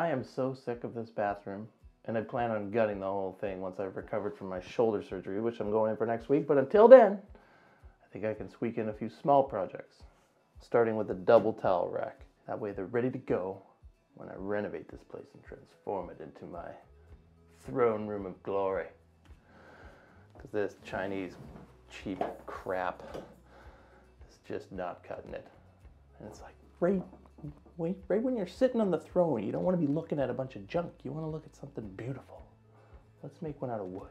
I am so sick of this bathroom, and I plan on gutting the whole thing once I've recovered from my shoulder surgery, which I'm going in for next week. But until then, I think I can squeak in a few small projects, starting with a double towel rack. That way they're ready to go when I renovate this place and transform it into my throne room of glory. Because this Chinese cheap crap is just not cutting it. And it's like, right when you're sitting on the throne, you don't want to be looking at a bunch of junk. You want to look at something beautiful. Let's make one out of wood.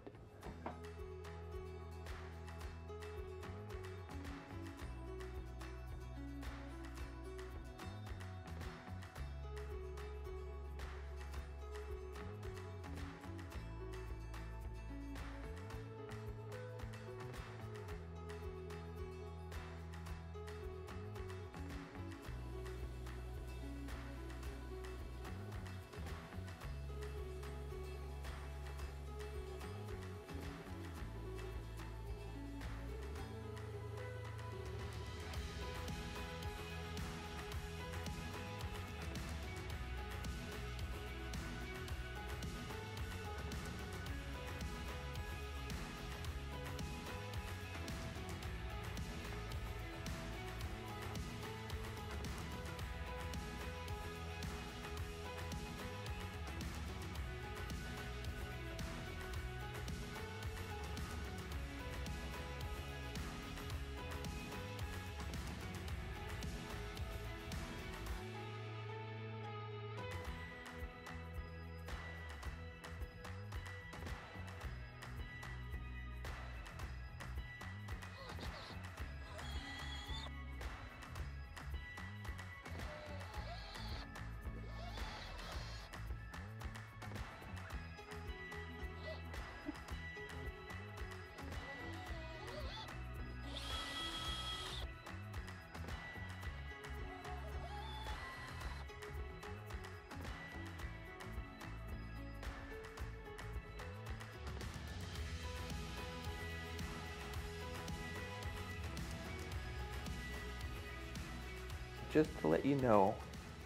Just to let you know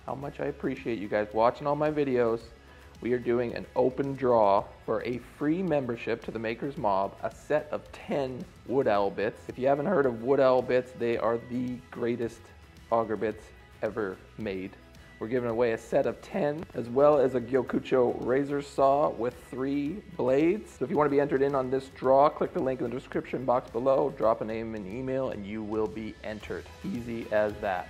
how much I appreciate you guys watching all my videos, we are doing an open draw for a free membership to the Makers Mob, a set of 10 wood owl bits. If you haven't heard of wood owl bits, they are the greatest auger bits ever made. We're giving away a set of 10, as well as a gyokucho razor saw with 3 blades. So if you want to be entered in on this draw, click the link in the description box below, drop a name and email, and you will be entered. Easy as that.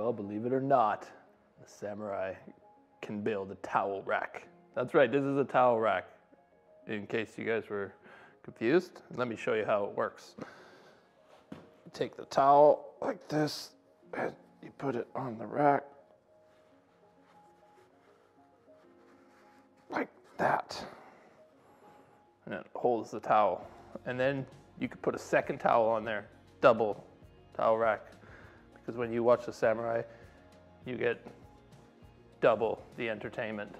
Well, believe it or not, the samurai can build a towel rack. That's right, this is a towel rack. In case you guys were confused, let me show you how it works. You take the towel like this, and you put it on the rack. Like that. And it holds the towel. And then you could put a second towel on there, double towel rack. Because when you watch The Samurai, you get double the entertainment.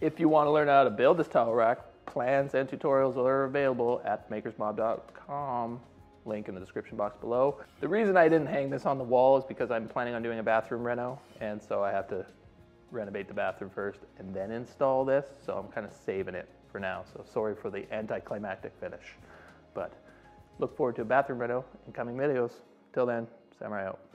If you want to learn how to build this towel rack, plans and tutorials are available at makersmob.com. Link in the description box below. The reason I didn't hang this on the wall is because I'm planning on doing a bathroom reno, and so I have to renovate the bathroom first and then install this, so I'm kind of saving it for now. So sorry for the anticlimactic finish, but look forward to a bathroom reno in coming videos. Till then, Samurai out.